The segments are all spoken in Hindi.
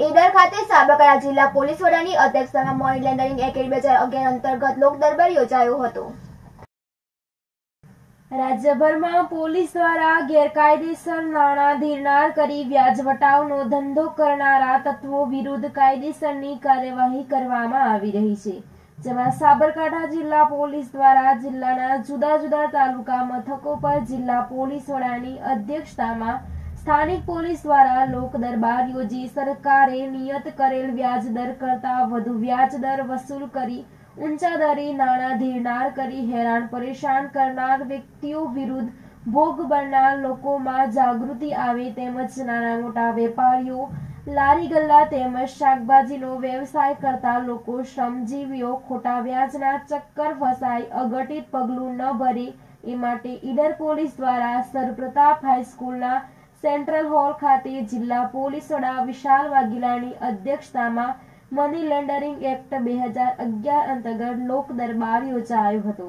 ઈડર ખાતે સાબરકાંઠા જિલ્લા પોલીસ વડાની અધ્યક્ષતામાં મનીલેંડરિંગ એકેડ 2011 અંતર્ગત લોક દરબાર યોજાયો હતો। राज्यभर में पुलिस द्वारा गैरकायदेसर नाणां धीरनार करी व्याज वटावनो धंधो करनारा तत्वों विरुद्ध कायदेसरनी कार्यवाही करवामां आवी रही छे। जेमां साबरकांठा जिला पोलिस द्वारा जिल्लाना जुदा जुदा तालुका मथको पर जिला पोलिस वडानी अध्यक्षतामां स्थानिक पोलिस द्वारा लोक दरबार योजी सरकारे नियत करेल व्याज दर करता वधु व्याज दर वसूल करी ऊंचा दरी नाणां धीरनार करी हैरान परेशान करनार व्यक्तिओ विरुद्ध भोग बननार लोकोमां जागृति आवे तेमज नाना मोटा वेपारीओ लारी गल्ला तेमज शाकभाजीनो व्यवसाय करता लोको श्रमजीवीओ खोटा व्याजना चक्कर फसाई अघटित पगलुं न भरे ए माटे ईडर पोलीस द्वारा सरप्रताप हाईस्कूलना सेंट्रल हॉल खाते जिल्ला पोलीस वडा विशाल वाघेलानी अध्यक्षतामां मनीलेंडरिंग एक्ट 2011 अंतर्गत लोक दरबार योजायो हतो।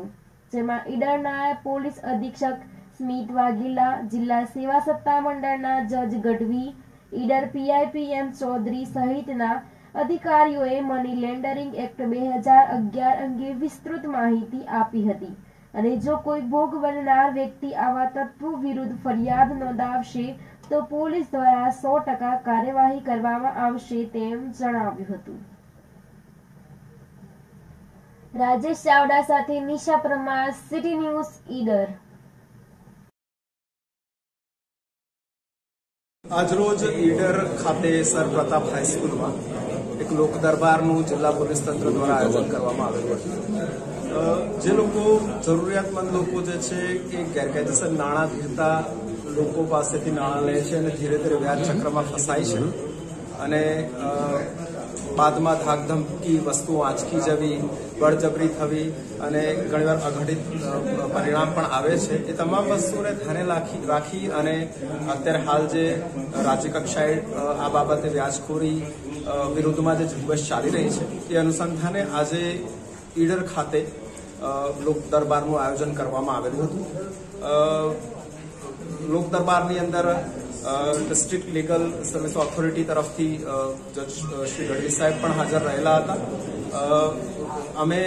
जेमा ईडरना पोलीस अधीक्षक स्मित वाघेला, जिला सेवा सत्ता मंडळना जज गढ़वी, ईडर पीआईपीएम चौधरी सहितना अधिकारीओए मनीलेंडरिंग एक्ट 2011 अंगे विस्तृत माहिती आपी हती अने जो कोई भोग बननार व्यक्ति आवा तत्वों विरुद्ध फरियाद नोंधावशे तो पुलिस द्वारा 100% कार्यवाही करवामां आवशे तेम जणाव्युं हतुं। राजेश चावड़ा साथे निशा प्रमार, सिटी न्यूज ईडर। आज रोज ईडर खाते सरप्रताप हाईस्कूल में एक लोक दरबार जिला पोलिस तंत्र द्वारा आयोजन करवामां आव्युं हतुं। जे लोको जरूरियातमंद लोको जे छे के गैरकायदेसर नाणां धीरता लोको पासेथी नाणां ले छे अने धीरे धीरे व्याज चक्रमां फसाय छे अने बादमां धाकधमकी वस्तुओ आंचकी जवी बळजबरी थवी अने घणीवार अघटित परिणाम पण आवे छे। ए तमाम वस्तुओने ध्याने राखी अने अत्यारे हाल जे राज्य कक्षाए आ बाबते व्याजखोरी विरुद्धमां जे झुंबेश चाली रही छे ए अनुसंधाने आजे ईडर खाते लोक दरबार नु आयोजन करवामां आवेलुं हतुं। लोक दरबार नी अंदर डिस्ट्रिक्ट लीगल सर्विस ऑथोरिटी तरफ थी जज श्री गढ़वी साहेब पण हाजर रहेला हता। अमे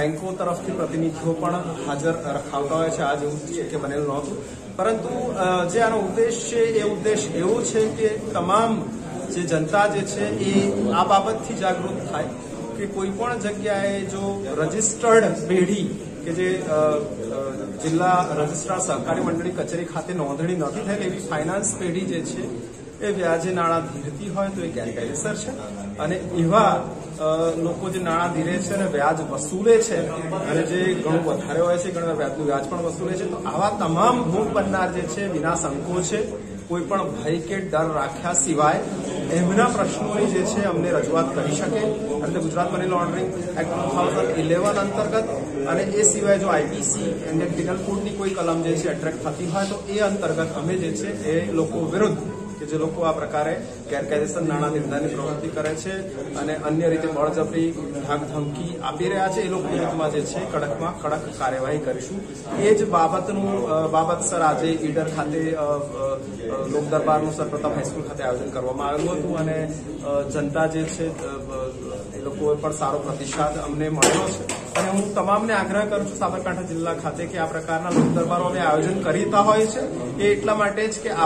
बैंको तरफ थी प्रतिनिधिओ पण हाजर रखावता होय छे। आज एवुं छे के बनेलुं नहोतुं परंतु जे आनो उद्देश छे ए उद्देश एवो छे के तमाम जे जनता जे छे ए आ बाबतथी जागृत थाय कि कोईपण जग्याए जो रजिस्टर्ड पेढ़ी के जे जिला रजिस्ट्रार सहकारी मंडली कचेरी खाते नोंधणी नथी थई एवी फाइनांस पेढ़ी जे छे ए व्याजे नाणां धीरती होय तो ए गैरकायदेसर छे अने एवा लोको जे नाणां धीरे छे अने व्याज वसूले छे अने जे घणो वधारे होय छे घणो व्याज पण वसूले छे तो आवा तमाम भोग बननार जे छे विना संकोच छे कोईपण भय के डर राख्या सिवाय एमना प्रश्नों जे छे अमने रजूआत करी शके। गुजरात मनी लॉन्ड्रिंग एक्ट 2011 अंतर्गत अने ए सिवाय जो आईपीसी एंड टीकल कोडनी कोई कलम जे छे अट्रेक्ट थती होय तो ए अंतर्गत अमे जे छे ए लोको विरुद्ध के जे लोको आ प्रकारे गैरकायदेसर नाणां धीरतानी प्रवृत्ति करे छे अने अन्य रीते बळजबरी धमकी आपी रह्या छे ए लोको विरुद्धमां जे छे कड़कमां कड़क कार्यवाही करीशुं। ए ज बाबतसर आजे ईडर खाते लोक दरबार नु सरप्रताप हाईस्कूल खाते आयोजन करवामां आव्युं हतुं अने जनता जे छे ए लोकोए पण सारो प्रतिसाद अमने मळ्यो छे अने हुं तमामने आग्रह करूं छुं साबरकांठा जिल्ला खाते के आ प्रकारना लोक दरबारो अमे आयोजन करीता होय छे ए एटला माटे ज के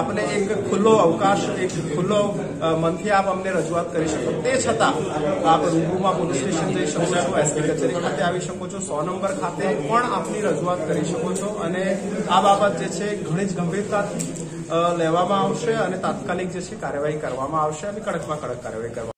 आपने एक खुल्लो अवकाश एक खुल्लो मनथी आप अमने रजूआत करी शको ते छतां आप रूबरूमां पोलीस स्टेशन जई शको छो एसपी कचेरी खाते आवी शको छो 100 नंबर खाते पण आपनी रजूआत करी शको छो अने आ बाबत जे छे घणी ज गंभीरताथी लेवामां आवशे अने तात्कालिक जे छे कार्यवाही करवामां आवशे अने कड़कमां कड़क कार्यवाही करवामां आवशे।